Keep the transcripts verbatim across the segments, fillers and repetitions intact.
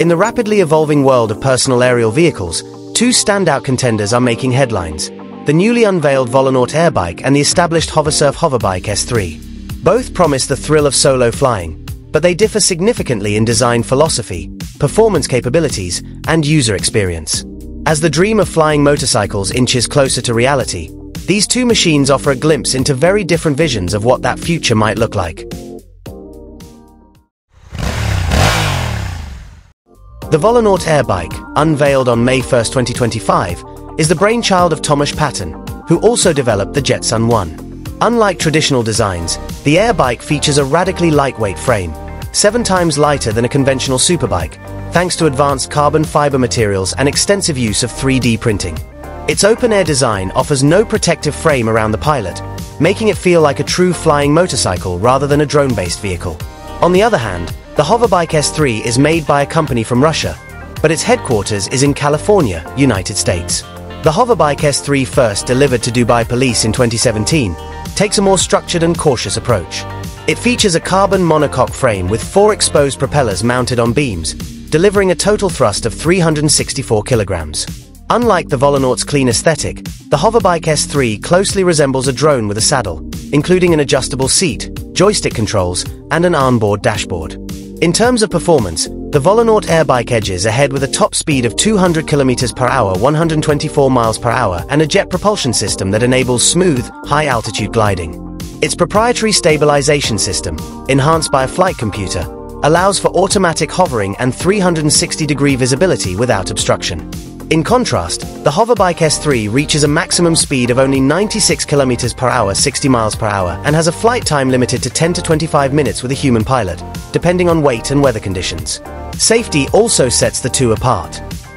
In the rapidly evolving world of personal aerial vehicles, two standout contenders are making headlines: the newly unveiled Volonaut Airbike and the established HoverSurf Hoverbike S three. Both promise the thrill of solo flying, but they differ significantly in design philosophy, performance capabilities, and user experience. As the dream of flying motorcycles inches closer to reality, these two machines offer a glimpse into very different visions of what that future might look like. The Volonaut Airbike, unveiled on May first twenty twenty-five, is the brainchild of Tomasz Patton, who also developed the Jetson One. Unlike traditional designs, the Airbike features a radically lightweight frame, seven times lighter than a conventional superbike, thanks to advanced carbon fiber materials and extensive use of three D printing. Its open-air design offers no protective frame around the pilot, making it feel like a true flying motorcycle rather than a drone-based vehicle. On the other hand, the Hoverbike S three is made by a company from Russia, but its headquarters is in California, United States. The Hoverbike S three, first delivered to Dubai police in twenty seventeen, takes a more structured and cautious approach. It features a carbon monocoque frame with four exposed propellers mounted on beams, delivering a total thrust of three hundred sixty-four kilograms. Unlike the Volonaut's clean aesthetic, the Hoverbike S three closely resembles a drone with a saddle, including an adjustable seat, joystick controls, and an onboard dashboard. In terms of performance, the Volonaut Airbike edges ahead with a top speed of two hundred kilometers per hour, one hundred twenty-four miles per hour, and a jet propulsion system that enables smooth, high-altitude gliding. Its proprietary stabilization system, enhanced by a flight computer, allows for automatic hovering and three hundred sixty degree visibility without obstruction. In contrast, the Hoverbike S three reaches a maximum speed of only ninety-six kilometers per hour, sixty miles per hour, and has a flight time limited to ten to twenty-five minutes with a human pilot, depending on weight and weather conditions. Safety also sets the two apart.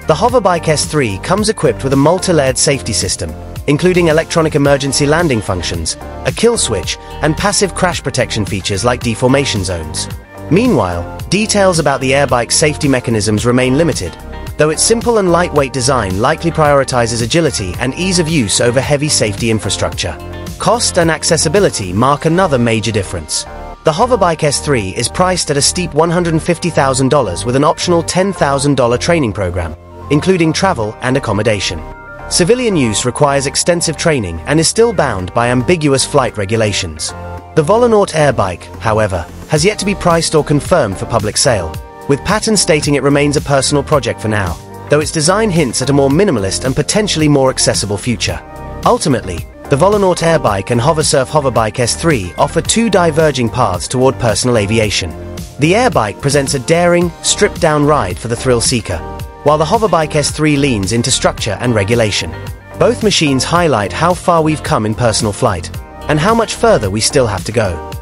The Hoverbike S three comes equipped with a multi-layered safety system, including electronic emergency landing functions, a kill switch, and passive crash protection features like deformation zones. Meanwhile, details about the Airbike's safety mechanisms remain limited, though its simple and lightweight design likely prioritizes agility and ease of use over heavy safety infrastructure. Cost and accessibility mark another major difference. The Hoverbike S three is priced at a steep one hundred fifty thousand dollars with an optional ten thousand dollar training program, including travel and accommodation. Civilian use requires extensive training and is still bound by ambiguous flight regulations. The Volonaut Airbike, however, has yet to be priced or confirmed for public sale, with Patton stating it remains a personal project for now, though its design hints at a more minimalist and potentially more accessible future. Ultimately, the Volonaut Airbike and HoverSurf Hoverbike S three offer two diverging paths toward personal aviation. The Airbike presents a daring, stripped-down ride for the thrill-seeker, while the Hoverbike S three leans into structure and regulation. Both machines highlight how far we've come in personal flight, and how much further we still have to go.